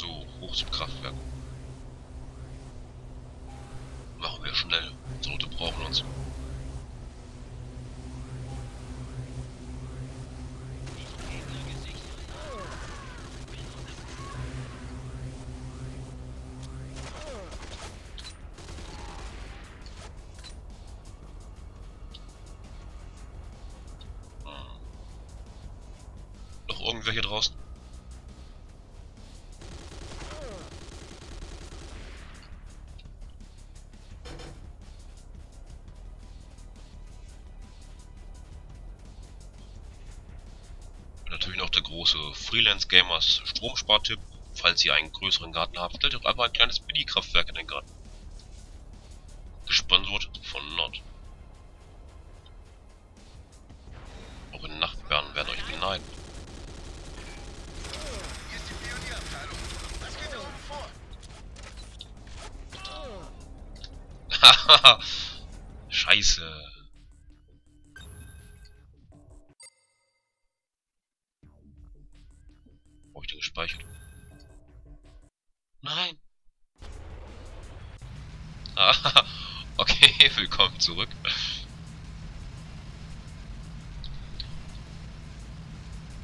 So, hoch zum Kraftwerk. Machen wir schnell. Die Leute brauchen uns. Noch irgendwelche draußen? Natürlich noch der große Freelance Gamers Stromspartipp. Falls ihr einen größeren Garten habt, stellt doch einfach ein kleines Mini-Kraftwerk in den Garten. Gesponsert von Nord. Auch in den Nachbarn werden euch beneiden. Hier ist die Pionierabteilung. Was geht da oben vor? Hahaha. Scheiße. Habe ich denn gespeichert? Nein! Ah, okay, willkommen zurück.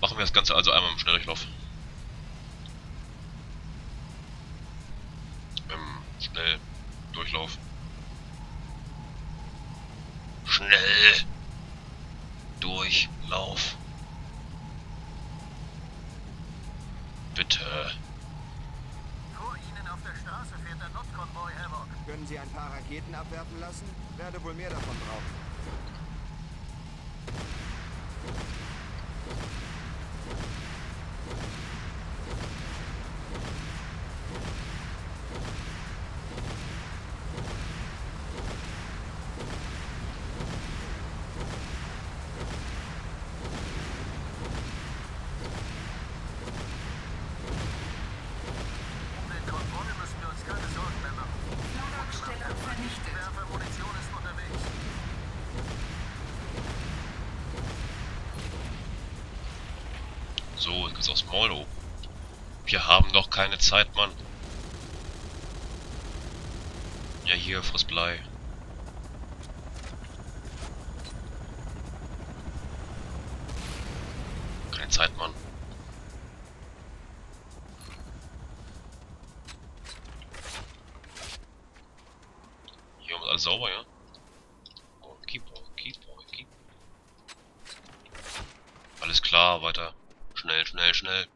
Machen wir das Ganze also einmal im Schnelldurchlauf. Im Schnelldurchlauf. Schnelldurchlauf. Bitte. Vor Ihnen auf der Straße fährt der Notkonvoi Havoc. Können Sie ein paar Raketen abwerfen lassen? Werde wohl mehr davon brauchen. So, jetzt geht's aufs Maul hoch. Wir haben doch keine Zeit, Mann. Ja, hier, friss Blei. Keine Zeit, Mann. Hier haben wir alles sauber, ja? Oh, keep. Alles klar, weiter. Schnell.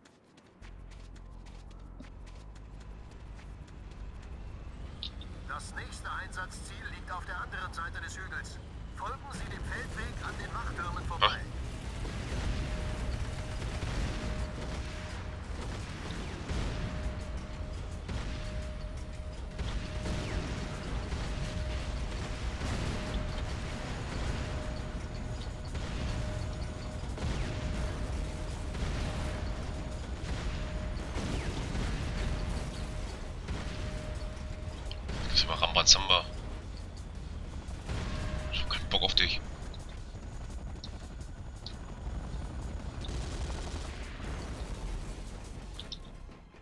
Das nächste Einsatzziel liegt auf der anderen Seite des Hügels. Folgen Sie dem Feldweg an den Wachtürmen vorbei. Rambazamba. Ich hab keinen Bock auf dich.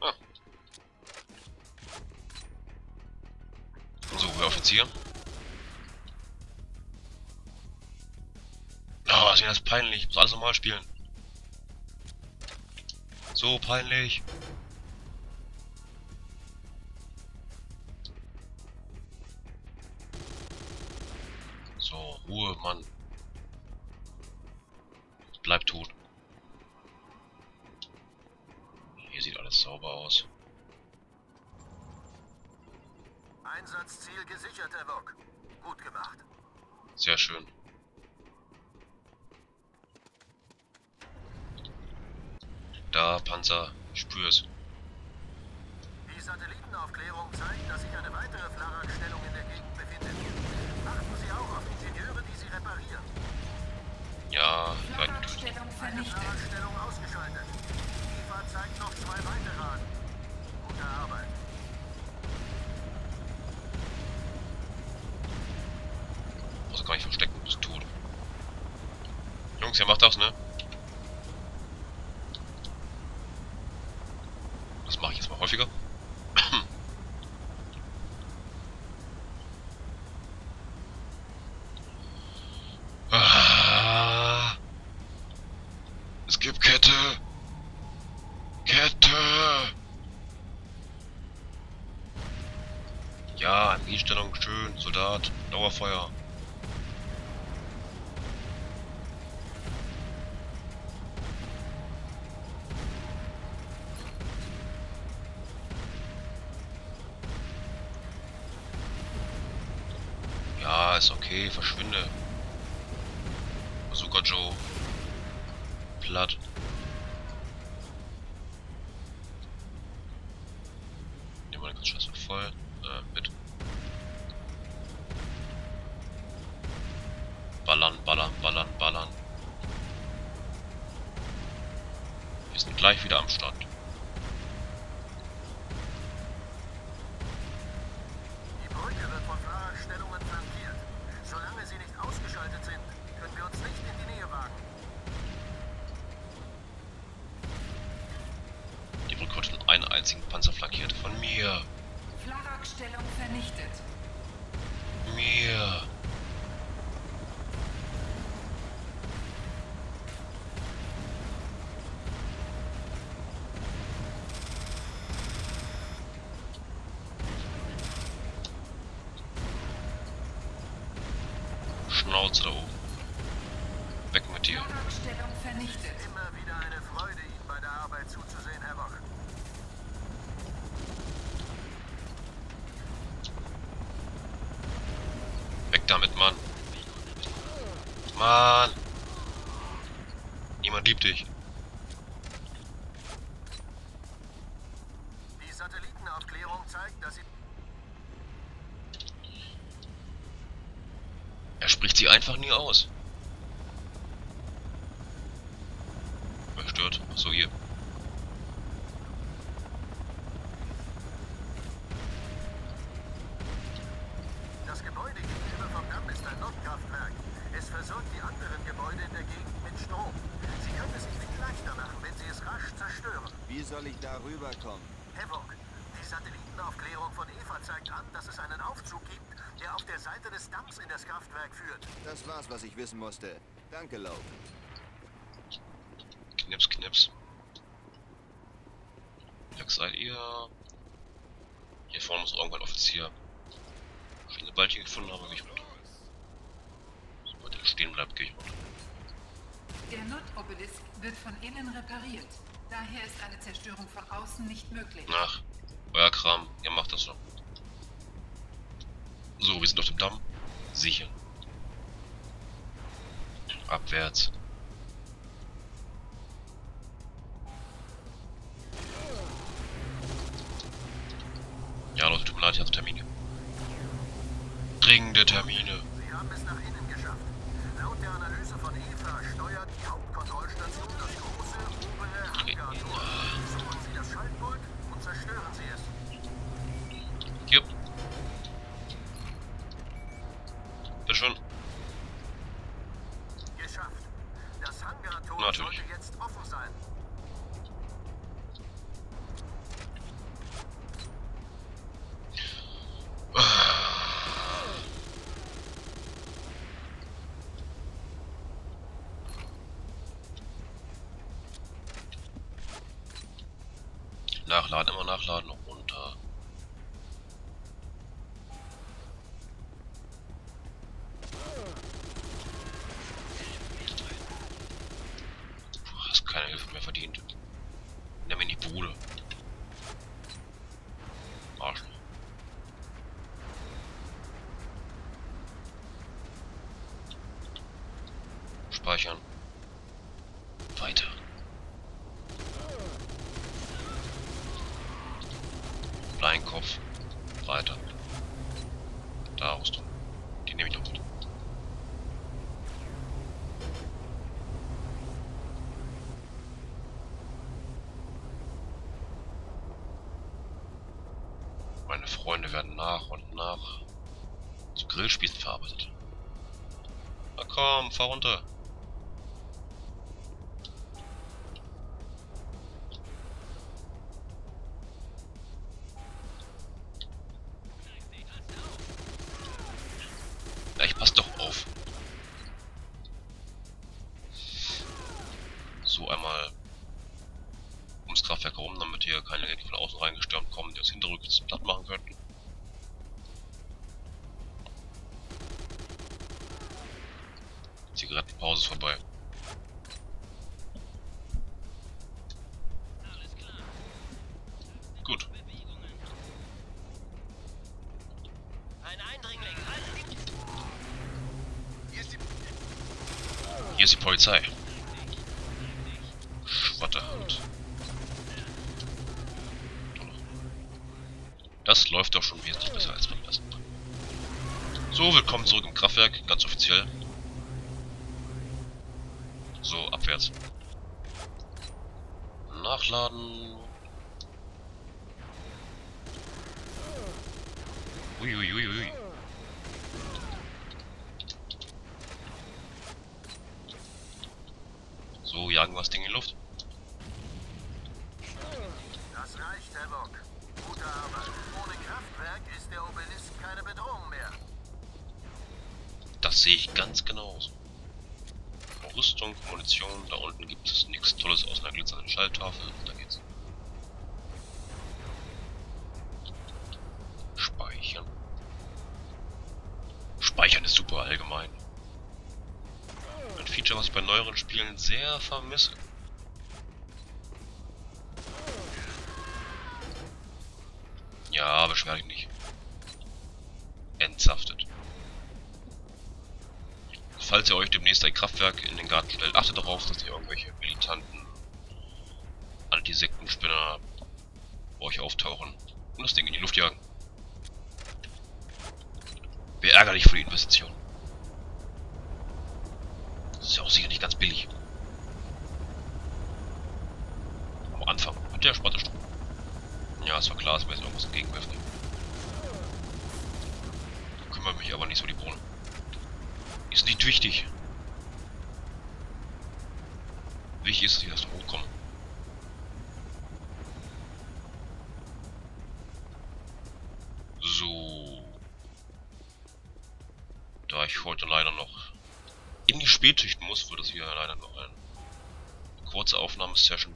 Ah. So, wir offizieren. Oh, ist mir das peinlich. Ich muss alles nochmal spielen. So peinlich. So, Ruhe, Mann. Bleib tot. Hier sieht alles sauber aus. Einsatzziel gesichert, Havoc. Gut gemacht. Sehr schön. Da, Panzer, spür's. Die Satellitenaufklärung zeigt, dass sich eine weitere Flak-Stellung in der Gegend befindet. Achten Sie auch auf Ingenieure, die Sie reparieren. Ja, Flakstellung vernichtet. Flakstellung ausgeschaltet. IFA zeigt noch 2 weitere an. Gute Arbeit. Muss gar nicht verstecken, du bist tot. Jungs, ihr macht das, ne? Das mache ich jetzt mal häufig. häufiger. Es gibt Kette. Kette. Ja, Angestellung, schön, Soldat, Dauerfeuer. Ja, ist okay, verschwinde. Bazooka Joe. Platt. Nehmen wir den ganzen Scheiß voll. Mit. Ballern, ballern, ballern, ballern. Wir sind gleich wieder am Start. Panzer flankiert von mir. Flakstellung vernichtet. Mir. Schnauze da oben. Weg mit dir. Flakstellung vernichtet. Immer wieder eine Freude, Ihnen bei der Arbeit zuzusehen, Havoc. Damit, Mann. Mann. Niemand liebt dich. Die Satellitenaufklärung zeigt, dass sie... Er spricht sie einfach nie aus. Verstört. Achso, hier. Das Gebäude gegenüber vom Damm ist ein Nordkraftwerk. Es versorgt die anderen Gebäude in der Gegend mit Strom. Sie können es nicht leichter machen, wenn Sie es rasch zerstören. Wie soll ich da rüberkommen? Havoc, die Satellitenaufklärung von Eva zeigt an, dass es einen Aufzug gibt, der auf der Seite des Damms in das Kraftwerk führt. Das war's, was ich wissen musste. Danke, Lauf. Knips, knips. Weg seid ihr. Hier vorne ist irgendwann Offizier. Ich eine Balti gefunden habe, nicht runter. Sobald er stehen bleibt, gehe ich runter. Der Nordobelisk wird von innen repariert. Daher ist eine Zerstörung von außen nicht möglich. Ach, euer Kram, ihr macht das schon. So, wir sind auf dem Damm. Sicher. Abwärts. Ja, Leute, tut mir leid, ich habe Termine. Dringende Termine. Sie haben es nach innen geschafft. Laut der Analyse von Eva steuert die Hauptkontrollstation das große obere Hangar durch. Suchen Sie das Schaltpult und zerstören Sie es. Jupp. Bitte schon. Geschafft. Das Hangar-Tor sollte jetzt offen sein. Nachladen, immer nachladen und runter. Puh, hast keine Hilfe mehr verdient. Nimm in die Bude. Arschloch. Speichern. Weiter. Kopf weiter. Da Rüstung. Die nehme ich noch mit. Meine Freunde werden nach und nach zu Grillspießen verarbeitet. Na komm, fahr runter. so einmal ums Kraftwerk herum, damit hier keine Gegner von außen reingestürmt kommen, die das hinterrücks platt machen könnten. Zigarettenpause ist vorbei. Gut. Ein Eindringling. Hier ist die Polizei. Schwatterhand. Das läuft doch schon wesentlich besser als beim ersten Mal. So, willkommen zurück im Kraftwerk, ganz offiziell. So, abwärts. Nachladen. Uiuiuiui. Ui, ui. So, jagen wir das Ding in die Luft. Das reicht, Havoc. Gute Arbeit. Ohne Kraftwerk ist der Obelisk keine Bedrohung mehr. Das sehe ich ganz genau. Rüstung, Munition, da unten gibt es nichts Tolles aus einer glitzernden Schalltafel. Da geht's. Speichern. Speichern ist super allgemein. Ein Feature, was ich bei neueren Spielen sehr vermisse. Ja, beschwer dich nicht. Entsaftet. Falls ihr euch demnächst ein Kraftwerk in den Garten stellt, achtet darauf, dass ihr irgendwelche militanten Antisektenspinner bei euch auftauchen und das Ding in die Luft jagen. Wäre ärgerlich für die Investition. Das ist ja auch sicher nicht ganz billig. Am Anfang hat der Sparte Strom. Ja, es war klar, dass wir jetzt irgendwas entgegenwerfen. Da kümmert mich aber nicht so die Bohne. Ist nicht wichtig. Wichtig ist, dass ich erst hochkomme. So. Da ich heute leider noch in die Spätschicht muss, wird es hier leider noch eine kurze Aufnahmesession.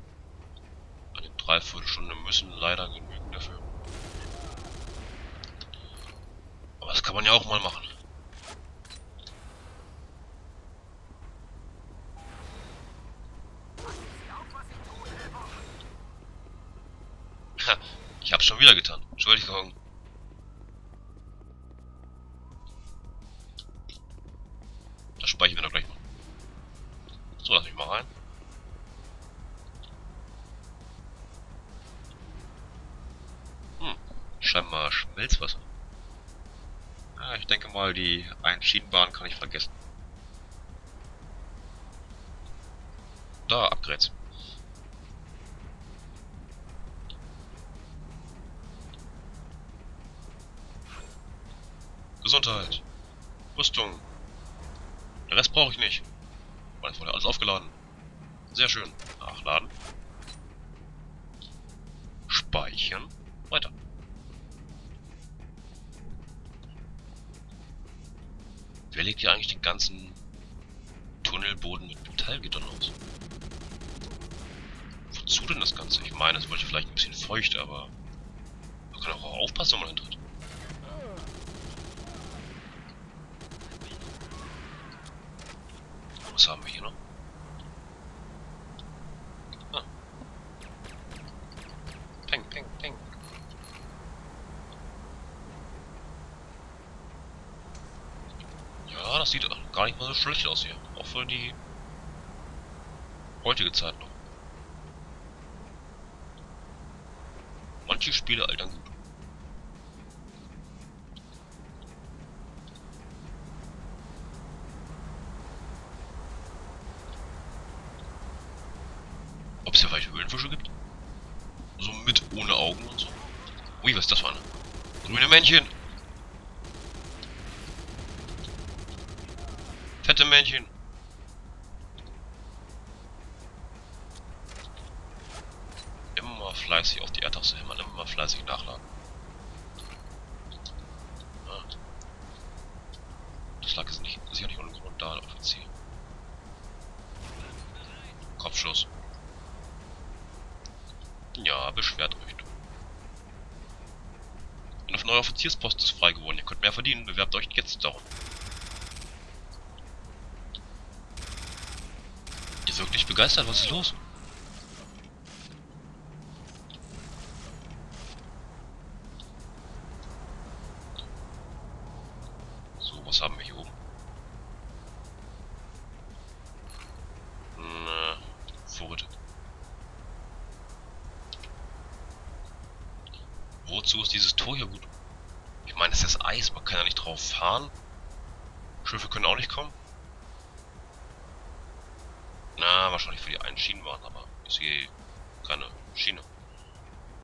Eine Dreiviertelstunde müssen leider genügen dafür. Aber das kann man ja auch mal machen. Ich hab's schon wieder getan. Entschuldigung. Das speichern wir doch gleich mal. So, lass mich mal rein. Hm, scheinbar Schmelzwasser. Ja, ich denke mal, die Einschienenbahn kann ich vergessen. Da, Upgrades. Gesundheit, Rüstung. Den Rest brauche ich nicht. Weil es wurde alles aufgeladen. Sehr schön. Nachladen. Speichern. Weiter. Wer legt hier eigentlich den ganzen Tunnelboden mit Metallgittern aus? Wozu denn das Ganze? Ich meine, es wird vielleicht ein bisschen feucht, aber man kann auch aufpassen, wenn man eintritt. Was haben wir hier noch? Ah. Peng, peng, peng. Ja, das sieht gar nicht mal so schlecht aus hier. Auch für die heutige Zeit noch. Manche Spiele altern gut. Ob es ja vielleicht Höhlenfische gibt? So mit ohne Augen und so. Ui, was ist das für eine? Grüne Männchen! Fette Männchen! Immer fleißig auf die Erdtaste hämmern, immer fleißig nachladen. Ah. Das lag jetzt nicht, sicher nicht ohne Grund da auf dem Ziel. Abschluss. Ja, beschwert euch. Und auf neuer Offizierspost ist frei geworden. Ihr könnt mehr verdienen. Bewerbt euch jetzt darum. Ihr wirkt nicht begeistert. Was ist los? So, was haben wir hier oben? Vorräte. Wozu ist dieses Tor hier gut? Ich meine, es ist Eis, man kann ja nicht drauf fahren. Schiffe können auch nicht kommen. Na, wahrscheinlich für die einen Schienen waren, aber ich sehe keine Schiene.